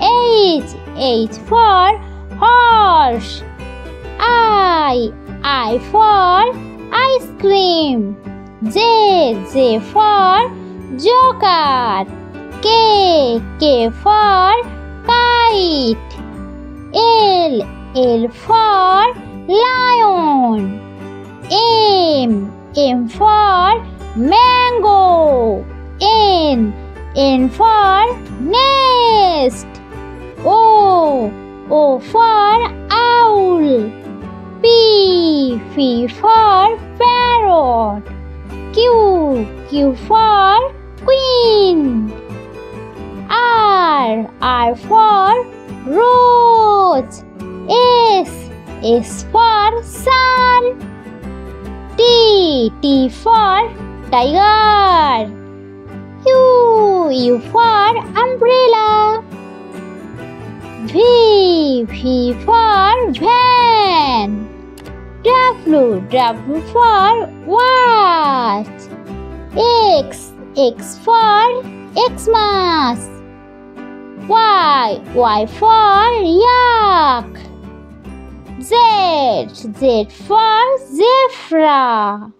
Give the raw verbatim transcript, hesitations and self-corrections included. H, H for horse, I, I for ice cream, J, J for joker, K, K for kite, L, L for lion, M, M for mango, N, N for nest, O, O for owl, P, P for parrot, Q, Q for queen, R, R for rose, S, S for sun, T, T for tiger, U, U for umbrella, V, V for van, W, W for watch, X, X for Xmas, Y, Y for yak, Z, Z for zebra.